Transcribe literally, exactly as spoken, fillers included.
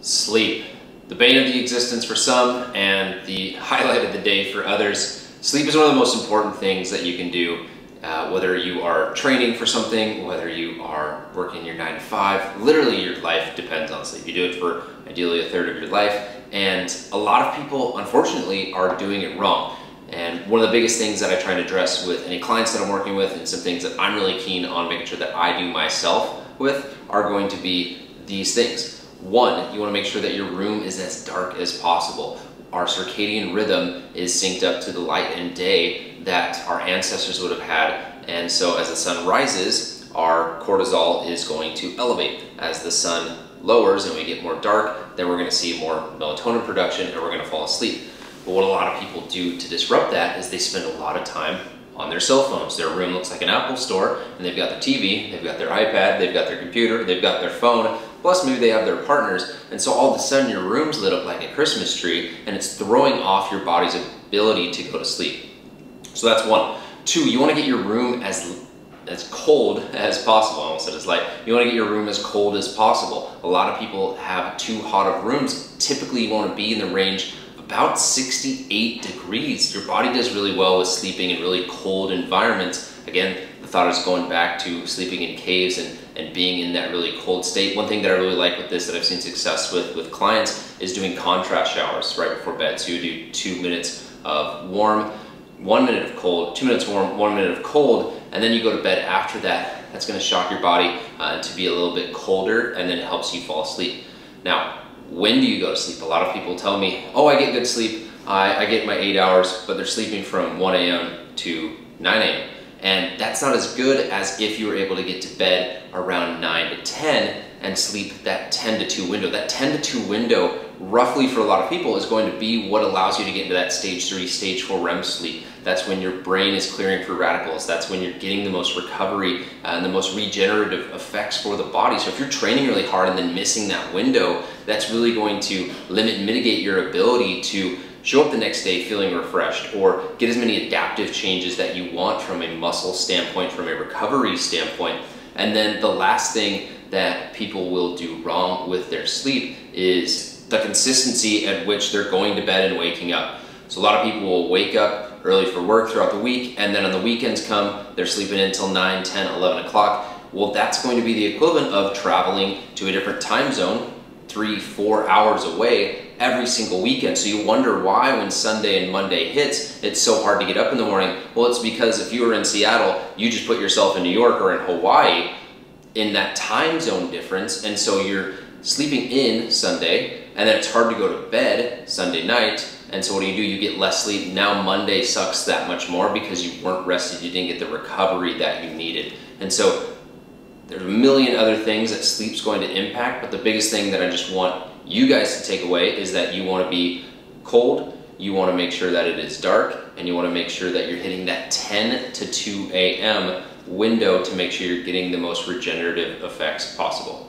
Sleep. The bane of the existence for some and the highlight of the day for others. Sleep is one of the most important things that you can do, uh, whether you are training for something, whether you are working your nine to five. Literally your life depends on sleep. You do it for ideally a third of your life, and a lot of people unfortunately are doing it wrong. And one of the biggest things that I try and address with any clients that I'm working with, and some things that I'm really keen on making sure that I do myself with, are going to be these things. One, you want to make sure that your room is as dark as possible. Our circadian rhythm is synced up to the light and day that our ancestors would have had. And so as the sun rises, our cortisol is going to elevate. As the sun lowers and we get more dark, then we're going to see more melatonin production and we're going to fall asleep. But what a lot of people do to disrupt that is they spend a lot of time on their cell phones. Their room looks like an Apple store, and they've got their T V, they've got their iPad, they've got their computer, they've got their phone, plus maybe they have their partners. And so all of a sudden your room's lit up like a Christmas tree, and it's throwing off your body's ability to go to sleep. So that's one. Two, you wanna get your room as, as cold as possible. I almost said as light. You wanna get your room as cold as possible. A lot of people have too hot of rooms. Typically you wanna be in the range of about sixty-eight degrees. Your body does really well with sleeping in really cold environments. Again, the thought is going back to sleeping in caves and and being in that really cold state. One thing that I really like with this that I've seen success with with clients is doing contrast showers right before bed. So you do two minutes of warm, one minute of cold, two minutes warm, one minute of cold, and then you go to bed after that. That's gonna shock your body uh, to be a little bit colder, and then it helps you fall asleep. Now, when do you go to sleep? A lot of people tell me, oh, I get good sleep, I, I get my eight hours, but they're sleeping from one A M to nine A M And that's not as good as if you were able to get to bed around nine to ten and sleep that ten to two window. That ten to two window, roughly for a lot of people, is going to be what allows you to get into that stage three, stage four R E M sleep. That's when your brain is clearing free radicals. That's when you're getting the most recovery and the most regenerative effects for the body. So if you're training really hard and then missing that window, that's really going to limit, mitigate your ability to show up the next day feeling refreshed, or get as many adaptive changes that you want from a muscle standpoint, from a recovery standpoint. And then the last thing that people will do wrong with their sleep is the consistency at which they're going to bed and waking up. So a lot of people will wake up early for work throughout the week, and then on the weekends come, they're sleeping until nine, ten, eleven o'clock. Well, that's going to be the equivalent of traveling to a different time zone, three, four hours away, every single weekend. So you wonder why when Sunday and Monday hits, it's so hard to get up in the morning. Well, it's because if you were in Seattle, you just put yourself in New York or in Hawaii in that time zone difference. And so you're sleeping in Sunday, and then it's hard to go to bed Sunday night. And so what do you do? You get less sleep. Now Monday sucks that much more because you weren't rested. You didn't get the recovery that you needed. And so there's a million other things that sleep's going to impact, but the biggest thing that I just want you guys to take away is that you want to be cold, you want to make sure that it is dark, and you want to make sure that you're hitting that ten to two A M window to make sure you're getting the most regenerative effects possible.